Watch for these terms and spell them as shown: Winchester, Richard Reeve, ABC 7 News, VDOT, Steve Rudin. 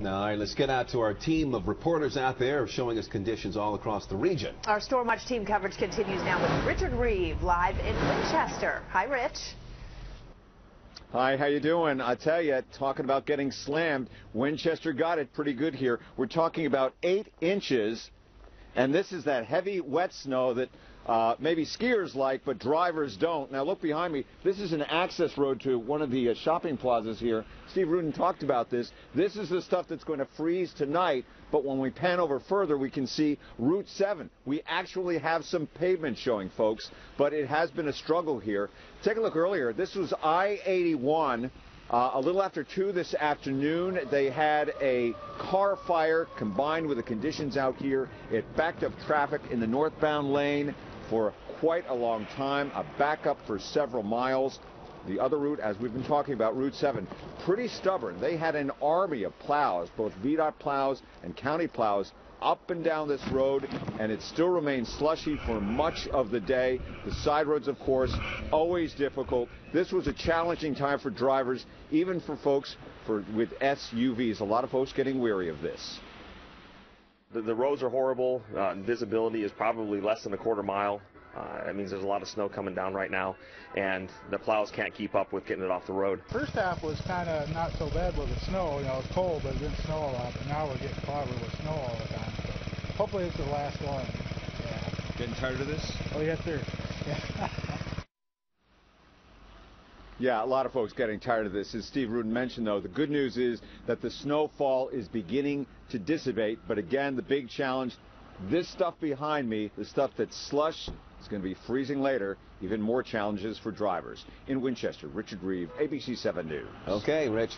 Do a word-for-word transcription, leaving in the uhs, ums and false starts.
Now, all right, let's get out to our team of reporters out there showing us conditions all across the region. Our Storm Watch team coverage continues now with Richard Reeve live in Winchester. Hi, Rich. Hi, how you doing? I tell you, talking about getting slammed, Winchester got it pretty good here. We're talking about eight inches, and this is that heavy, wet snow that uh, maybe skiers like, but drivers don't. Now, look behind me. This is an access road to one of the uh, shopping plazas here. Steve Rudin talked about this. This is the stuff that's going to freeze tonight, but when we pan over further, we can see Route seven. We actually have some pavement showing, folks, but it has been a struggle here. Take a look earlier. This was I eighty-one. Uh, a little after two this afternoon, they had a car fire combined with the conditions out here. It backed up traffic in the northbound lane for quite a long time, a backup for several miles. The other route, as we've been talking about, Route seven, pretty stubborn. They had an army of plows, both V DOT plows and county plows, up and down this road, and it still remains slushy for much of the day. The side roads, of course, always difficult. This was a challenging time for drivers, even for folks for, with S U Vs. A lot of folks getting weary of this. The, the roads are horrible. Uh, visibility is probably less than a quarter mile. Uh, that means there's a lot of snow coming down right now, and the plows can't keep up with getting it off the road. First half was kind of not so bad with the snow. You know, it was cold, but it didn't snow a lot. But now we're getting clobbered with snow all the time. So hopefully it's the last one. Yeah. Getting tired of this? Oh, yes, sir. Yeah. Yeah, a lot of folks getting tired of this. As Steve Rudin mentioned, though, the good news is that the snowfall is beginning to dissipate. But again, the big challenge, this stuff behind me, the stuff that's slush, it's going to be freezing later, even more challenges for drivers. In Winchester, Richard Reeve, A B C seven News. Okay, Rich.